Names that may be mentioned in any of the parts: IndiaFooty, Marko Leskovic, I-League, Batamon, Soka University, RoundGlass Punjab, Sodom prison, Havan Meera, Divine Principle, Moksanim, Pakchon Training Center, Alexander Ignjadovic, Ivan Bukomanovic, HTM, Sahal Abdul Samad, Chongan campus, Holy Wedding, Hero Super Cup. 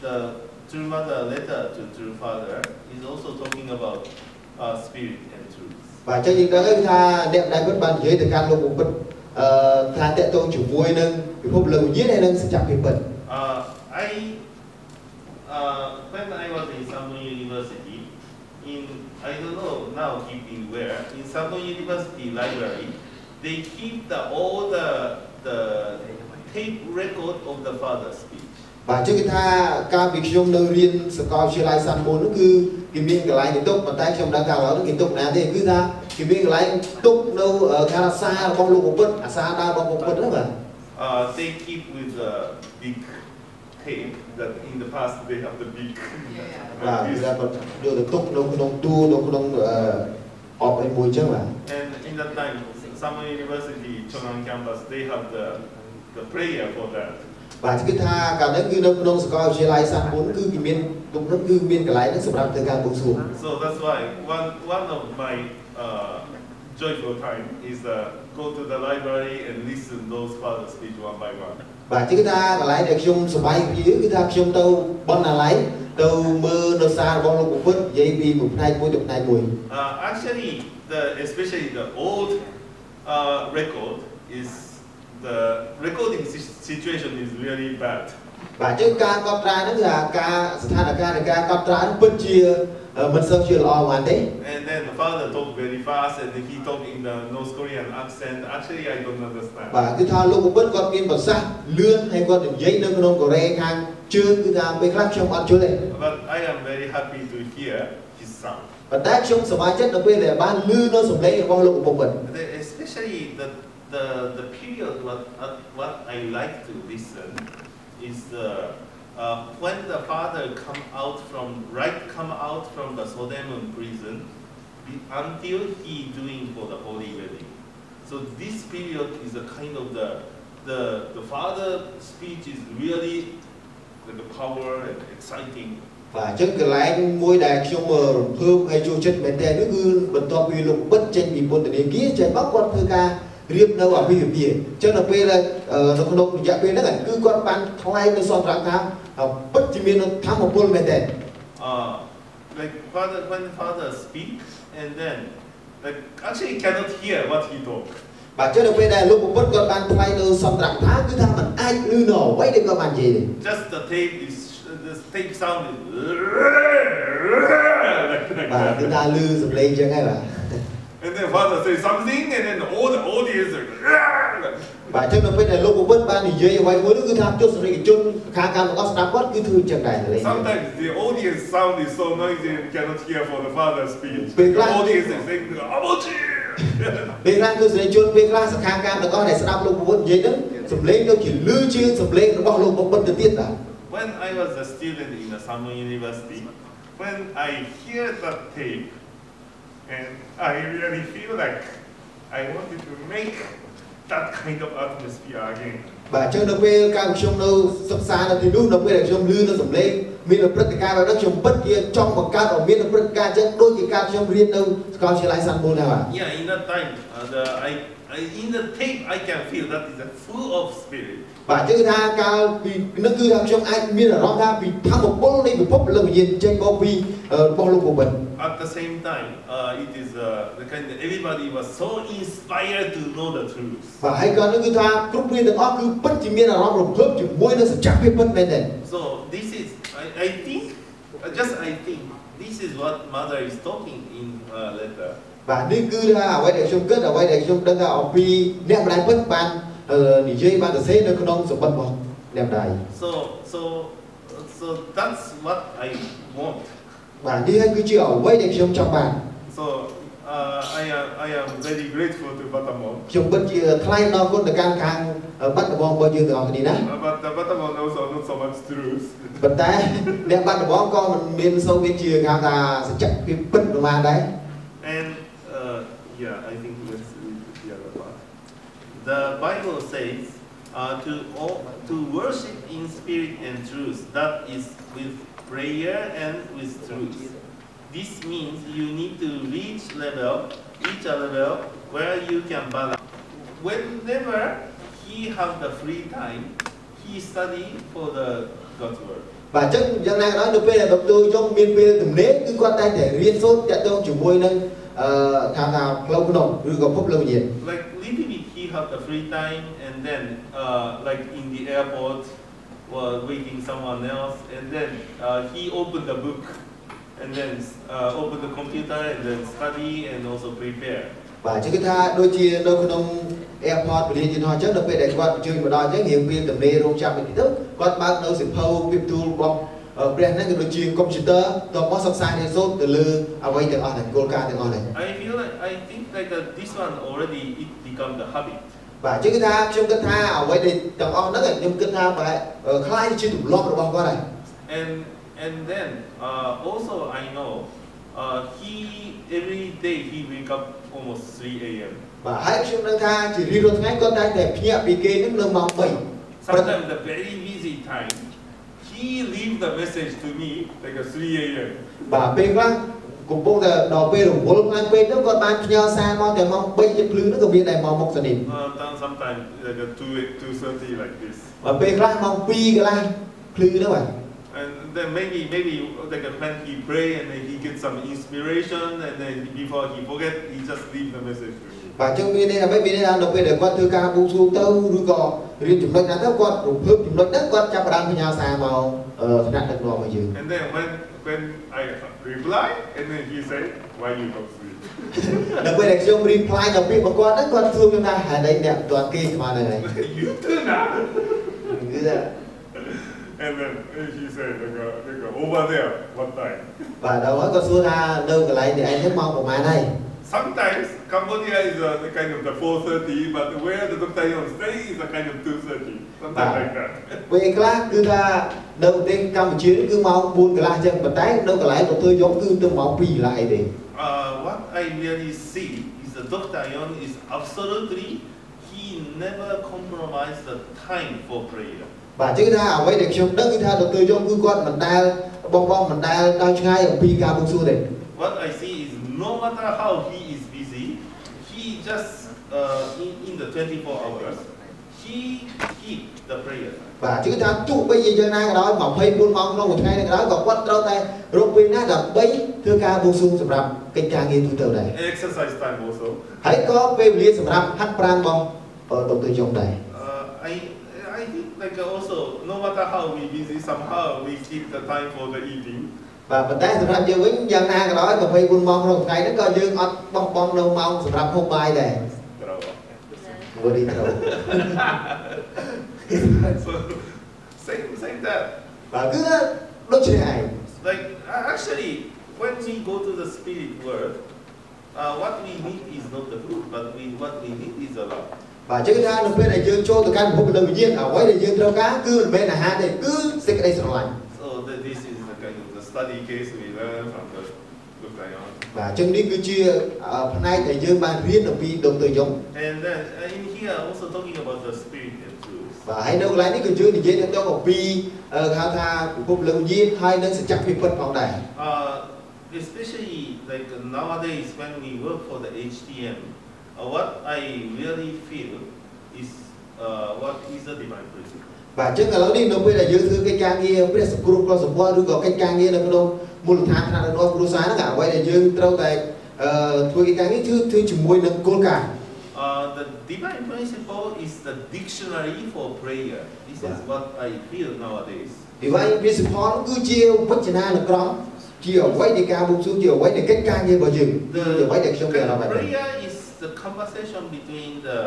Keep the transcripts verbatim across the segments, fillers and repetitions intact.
the true mother letter to true father is also talking about uh, spirit and truth. Và cho nên đó là đẹp đại bất bàn dưới thời gian lâu bụng tha tệ tôn chủ vui nâng vì phúc lâu dưới này nâng sẽ chạm cái bẩn. I uh, when I was in Soka University, in I don't know now keeping where in Soka University library they keep the all the the tape record of the father's speech. Và trước khi tha ca việc trong nơi riêng Soka chia lại san môn nó cứ kiếm miếng cái lái tiếp tục mà tay trong đang cào nó tiếp tục nè thì cứ ra kiếm miếng cái lái tiếp tục đâu ở khá là xa bong lục của bớt à xa đa bong lục bớt đó mà. Uh, they keep with the big tape that in the past they have the big. Và bây giờ còn đưa được tục đông đông tu đông đông họp anh mùi chứ mà. And in that time, Soka University Chongan campus they have the the prayer for that. Và cái tha cả những cái đông đông Soka chia lại sang bốn cứ cái miền đông đông cứ miền cái lái nó sập đạp từ càng bùng xuống. So that's why one one of my uh, joyful time is the uh, go to the library and listen those father's speech one by one. Và chúng ta cái lái để chung số bài phía chúng ta chung đâu băng là lái đâu mơ đâu xa băng luôn cũng vứt dây bi một hai mũi một hai mũi. Actually, the especially the old uh, record is the recording situation is really bad. Và chúng ta cắt ra nó là ca thà là ca là ca cắt ra nó vứt chia. Mình sớm chưa lo mà đấy. And then the father talked very fast, and he talked in the North Korean accent. Actually, I don't understand. Và cái thao lúc bớt con miên bật sắc lươn hay con điểm giấy nâng nông Korea hàng chưa cứ làm mấy khác trong ăn chưa đấy. But I am very happy to hear his sound. Và tác trong sự bài chất đặc biệt là ban lư nó sủng đấy con lúc bộc bẩn. Especially the the the period what what I like to listen is the Uh, when the father come out from right come out from the Sodom prison until he doing for the Holy Wedding, so this period is a kind of the the the father speech is really like the power and exciting. Và trước cái lái môi đài trong mờ thơm hay chua chất mến tè nước gương bật to quy lục bất tranh vì một tình kia trái bắc quan thơ ca. Riêng đâu ở huyện biển cho nên bây là đồng đồng dạng bên đó là cứ quan ban tháng nay nó so ráng tháng học bất chỉ miên nó tháng một buổi mệt đèn. Like father when father speaks and then like actually cannot hear what he talk. Và cho nên bây là lúc một bất quan ban tháng nay nó so ráng tháng cứ tham mình ai lư nổ quay được các bạn gì. Just the tape is the tape sound is. Và chúng ta lư sập lên chứ ngay mà. And then father say something, and then all the audience are. Và cho nên bên này lúc của bên ban thì dễ vậy mỗi đứa cứ tham chút rồi cái chun khá cao nó snap quát cứ thư chẳng đại rồi. Sometimes the audience sound is so noisy and cannot hear for the father's speech. The audience is saying, "Bên này cứ rồi chun bên này khá cao nó có này snap lúc của bên dễ lắm. Sầm lên nó chỉ lư chưa sầm lên nó bong lúc của bên đầu tiên là. When I was a student in the Soka University, when I hear that tape. And I really feel like I wanted to make that kind of atmosphere again. Và trong đó về các trường đâu sắp xa thì lúc đó về là trường lư nó sẩm lên miền Bắc thì các bạn đã trường bất kia trong một các ở miền Bắc các chứ đôi khi các trường riêng đâu có sẽ lại sang môn nào à? Yeah, in that time, uh, the, I, I, in the tape I can feel that is a full of spirit. Và chứ tha cao vì nó cứ tham trong ai miền ở đó tha vì tham một bốn này một phút là một nhìn trên bao vi bao lâu của mình. At the same time, uh, it is uh, the kind that everybody was so inspired to know the truth. Và hai con nó cứ tha lúc này được óc cứ bất chỉ miên là nó được lớp chỉ mỗi nó sẽ chặt cái bất bên này. So this is I, I think just I think this is what mother is talking in her letter. Và nếu cứ là quay đại chúng kết là quay đại chúng đang là ông pi ném lại bất ban để chơi ban để xé nó con ông sẽ bật bật ném lại. So so so that's what I want. Và đi hay cứ chịu quay đại chúng trong bàn. So uh, I am I am very grateful to Batamon. Chúng bất chịu thay nó con được can can Batamon bao nhiêu từ học đi nè. But Batamon also not so much truth. Bất tại ném Batamon con mình bên sâu bên chìa ngang là sẽ chặt cái bất của mà đấy. And yeah, I think that's the other part. The Bible says uh, to all, to worship in spirit and truth. That is with prayer and with truth. This means you need to reach level, reach a level where you can balance. Whenever he have the free time, he study for the God's word. Và chắc dân này nói được là tôi trong miền bê từng nế cứ quan tay để riêng sốt chạy tôi chủ môi nên tham nào lâu nồng rồi gặp phúc lâu gì. Like living in he had a free time and then uh, like in the airport was waiting someone else and then uh, he opened the book and then uh, opened the computer and then study and also prepare. Và chứ cái tha đôi chia đôi con ông airport mình đi nói trước được về đại quan chơi mà đòi chứ nhiều viên tầm nê rong chạm mình thức quan bác đâu sự phâu việc tool bom brand này đôi chia computer toàn có sắp sai nên số từ lư à quay từ ở thành Golka từ ở này. I feel like I think like that this one already it become the habit. Và chứ cái tha trong cái tha ở quay đi tầm on đó là trong cái tha phải khai chưa tụm lom được bao qua này. And and then uh, also I know. Uh, he every day he wake up almost three A M Và hãy chúng ta tha chỉ đi luôn ngay con tay để nhẹ bị kê những nương mỏng bảy. Sometimes the very busy time he leave the message to me like at three A M Và bên khác cũng bỗng là đòi về đồng hồ anh quên nước con tay nhau xa mong để mong bảy chiếc lưới nước ở bên này mong một giờ điểm. Sometimes like at two two thirty like this. Và bên khác mong pi cái này lưới nữa vậy. And then maybe maybe like when he pray and then he gets some inspiration and then before he forget he just leave the message. Và trong khi đây là mấy vị đây là đọc về để quan thư ca bung xuống tâu rồi còn riêng chúng tôi đã thắc quan cùng hứa chúng tôi đã quan chăm đam với nhau xa màu nạn được rồi mà dừng. And then when when I reply and then he said why you don't sleep. Đọc về để trong reply đọc về mà quan đã quan thương chúng ta hãy đánh đẹp toàn kia mà này này. You do not. And then he said, over there, what time? Và đâu đó có xưa ra đâu cái này thì anh thấy mong của má này. Sometimes Cambodia is a the kind of the four thirty, but where the doctor is staying is a kind of two thirty. Something like that. Vậy các cứ ra đầu tiên Campuchia cứ mong buồn cái là chân bật tay đâu cái này của tôi giống cứ tôi mong bì lại đi. What I really see is the doctor Yon is absolutely he never compromised the time for prayer. Và chứ ta ở đây để trong đất ta đầu tư trong cứ con mình ta bong bong mình ta đau ngay ở Pika Bung Su này. What I see is no matter how he is busy, he just uh, in, in the twenty-four hours he keep the prayer. Và chứ ta trụ bây giờ cho nay đó mà hay buôn bong trong một ngày này đó còn quất đâu tay rung pin đã gặp bấy thưa ca Bung Su sầm rầm kinh ca nghiên cứu từ này. Exercise time also. Hãy có về liên sầm rầm hát prang bong ở đầu tư trong này. Like also, no matter how we busy, somehow we keep the time for the eating. Và vấn đề sắp tới những dân na cái đó mà phải buôn mong rồi ngày nó coi dương ăn bong bong đâu mong sắp tới hôm mai này. Ngồi đi đâu. Same same that. Và cứ lúc chơi này. Like actually, when we go to the spirit world, uh, what we need is not the food, but we what we need is a love. Và chứ ta được bên này dương cho từ căn một lần nhiên ở quấy này dương trâu cá cứ bên này hai này cứ sẽ đây rồi. So this is the kind of the study case we learn from the book này. Và trong đi cứ chia hôm nay thầy dương ban viết được vì đồng từ giống. And then in here also talking about the spirit and truth. Và hai đâu lại đi cứ chưa thì dễ được cho một vi khao tha một lần nhiên hai nên sẽ chắc vi phân phòng này. Especially like nowadays when we work for the H T M. Uh, what I really feel is uh, what is the divine principle. Và trước cả lâu đi nó bây là dưới thứ cái trang nghe bây giờ group lo support đưa vào cái trang nghe là cái đâu một tháng là nó group sáng nó cả quay là dưới trâu tại thôi cái trang nghe thứ thứ chủng môi nâng côn cả. The divine principle is the dictionary for prayer. This yeah. is what I feel nowadays. Divine principle cứ chiêu bất chợt là con chiều quay để ca bung xuống chiều quay để cái trang nghe vào rừng chiều quay để trong kèo là vậy. The conversation between the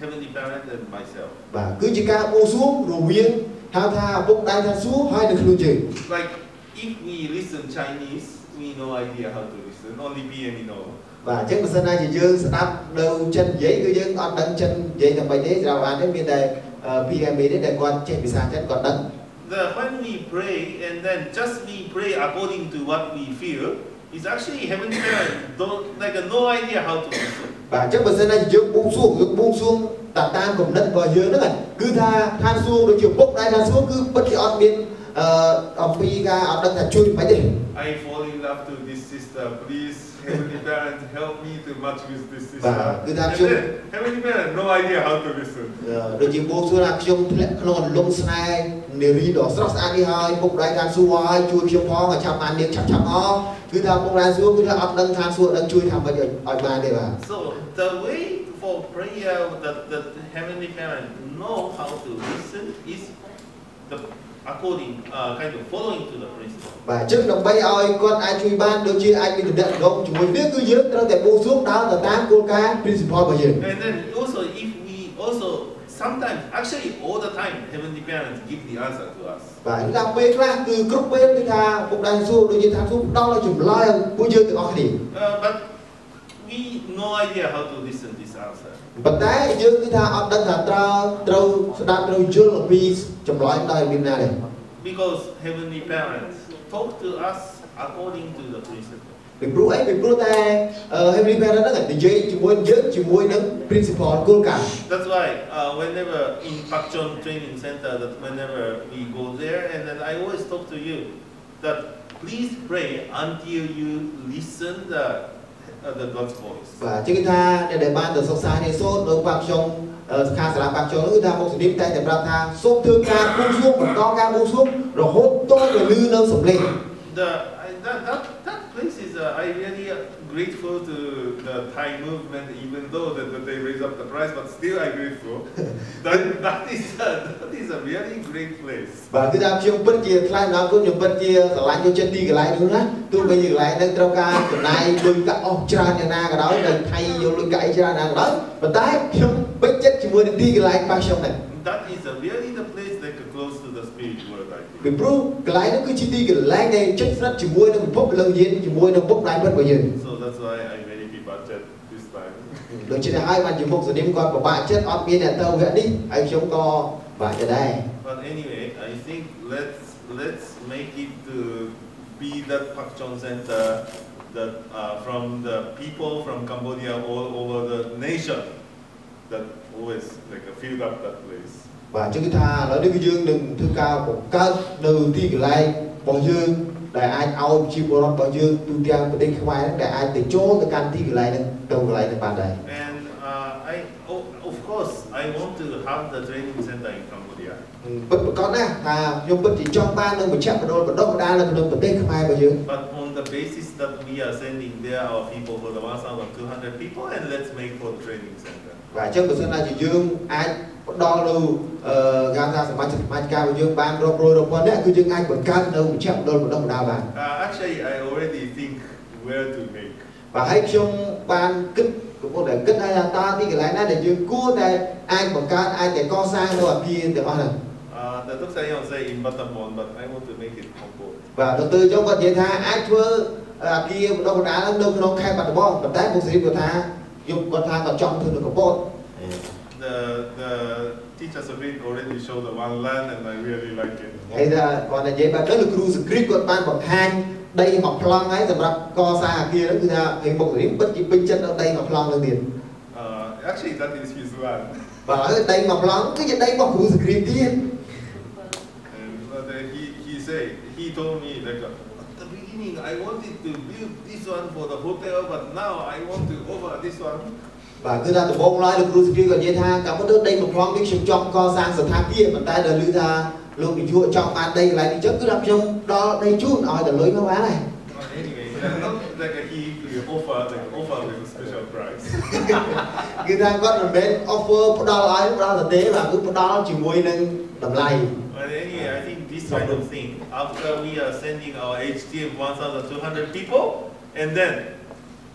heavenly parent and myself. Và cứ chỉ ca bô xuống rồi miên thao tha bốc đai tha xuống hai được luôn chừng. Like if we listen Chinese, we no idea how to listen. Only me and you know. Và chắc là sau này chỉ dư sẽ đáp đầu chân giấy cứ dư con đăng chân giấy thằng bài thế rào án đến bên này pê em đến đây con trên bị sang chân còn đăng. The when we pray and then just we pray according to what we feel. It's actually heavenly parent don't like no idea how to listen. Và chắc mình sẽ này dừng buông xuống, dừng buông xuống, tạm tan cùng đất vào dưới nữa này. Cứ tha than xuống rồi chịu bốc đai than xuống cứ bất kỳ on biên ở pê ca ở đang thạch chui phải đi. I fall in love to this sister, please Heavenly Parent, help me to match with this system. And then, Heavenly Parent, no idea how to listen. So the way for prayer that the Heavenly Parent know how to listen is the according, uh, kind of following to the principle. Và trước đồng bay ơi con ai chui ban đôi khi ai bị đợt động chúng mình biết cứ nhớ nó để bố xuống đó là tám cô cá principle bao nhiêu. And then also if we also sometimes actually all the time Heavenly Parents give the answer to us. Và chúng ta biết là từ group bên thì thà cũng đang xu đôi khi thà xu đâu là chủng loài bố chơi tự học đi. But we no idea how to listen this answer. But đấy chứ cái thà ông đang thà trao trao đang trao chơi là vì chủng loài đây Việt Nam này. Because Heavenly Parents talk to us according to the principle. Vì bố ấy, vì bố ta, Heavenly Parents nó là dạy chúng tôi nhớ chúng tôi đến principle của cả. That's why uh, whenever in Pakchon Training Center, that whenever we go there, and then I always talk to you that please pray until you listen the uh, the God's voice. Và chính ta để ban từ sâu xa này số đối Pakchon khá là Pakchon người ta một số điểm tại để ban ta số thương ca buông xuống một to ca buông xuống rồi hốt tôi rồi lư nâng sủng lên. This is uh, I really grateful to the Thai movement, even though that, that they raise up the price, but still I'm grateful. that that is a, that is a really great place. Và cứ làm chuyện bất kỳ lại nào cũng những bất kỳ lại cho chân đi cái lại đúng không? Tôi bây giờ lại đang trao ca cái này đôi cả ông cha nhà na cái đó đừng thay vô đôi cái cha na cái đó. Và tại không bất chấp chỉ muốn đi cái lại bao nhiêu này. That is a really the place that is close to the spirit world. Vì bro, cái lại nó cứ chỉ đi cái lại này chất rất chỉ muốn nó bốc lên nhiên chỉ muốn nó bốc lại bất bao nhiêu. So that's why I really be budget this time. Đôi khi là ai mà chỉ muốn sự niệm con của bạn chất ăn miếng này tao vậy đi, anh chống co và cái đây. But anyway, I think let's let's make it to be that Pakchon Center that uh, from the people from Cambodia all over the nation that always like a fill up that place. Và chúng ta nói đến cái dương đừng thư cao của các đầu tiên cái này bỏ dương để ai ao chim bồ lót bỏ dương tu tiên và đến khoai để ai từ chỗ từ căn thi cái này đầu cái này bàn này. And uh, I oh, of course I want to have the training center in Cambodia. Bất bất con á, à nhưng bất chỉ trong ban đơn một chạm một đôi một đôi một đa là một đôi một tên khoai bỏ dương. But on the basis that we are sending there our people for the one thousand two hundred people and let's make for the training center. Và trong cuộc sống này chỉ dương ai đo lưu Gaza sẽ mang mang cao và dương ban rồi rồi rồi còn đấy cứ dương anh vẫn cao đâu một chạm đôi một đồng đào vàng. Actually, I already think where to make. Và hãy trong ban cất cũng có để cất hay là ta đi cái lái này để dương cua đây anh vẫn cao anh để co sang đâu à pin để ăn này. The doctor say in Batamon, but I want to make it Congo. Và đầu tư trong vật gì tha anh thưa à pin đâu đá đâu đâu không khai Batamon, bật đá một gì của tha. The, the teachers of Greek already showed the one land and I really like it. Hey, còn là vậy bạn rất là cruise Greek của bạn còn hang đây học long ấy, rồi bạn co xa kia đó thì là hình bột điểm bất kỳ bên chân ở đây học long đầu tiên. Actually, that is his land. Và ở đây học long cái gì đây bọc cruise Greek đi. He he said he told me like. I wanted to build this one for the hotel, but now I want to over this one. Và cứ ra từ bông loài được cruise kia còn dễ tha. Cảm ơn nước đây một phong biết trong co sang sở tha kia mà ta đời lưu tha luôn bị chua trong ban đây lại đi trước cứ đập trong đó đây chút nói từ lưới nó bán này. Người ta có một bên offer đo lại đo thực tế và cứ đo chỉ mua nên tầm lầy. But anyway, I think this kind of thing, after we are sending our H T M one thousand two hundred people, and then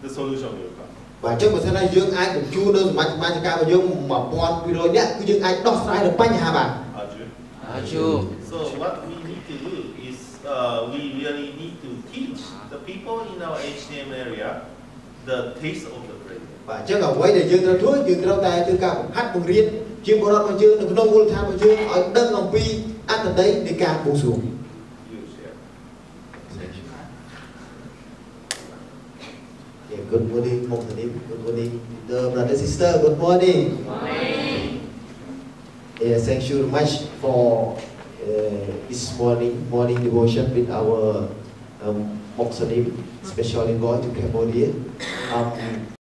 the solution will come. Và trước một thế này dương ai cũng chưa đơn mà mà cao và dương mà còn video nhé cứ dương ai đo sai được bao nhiêu bạn. So what we need to do is uh, we really need to teach the people in our H T M area the taste of the bread. Và trước ở quay để dương ra thuốc dương ra tay dương cao hát cùng riết dương bò đót mà dương được nông buôn tham mà dương ở đất lòng pi. At the day they can push you. Good morning, good morning, the brother sister. Good morning. Good morning. Yeah, thank you much for uh, this morning morning devotion with our um, Moksanim. especially going to Cambodia. Um,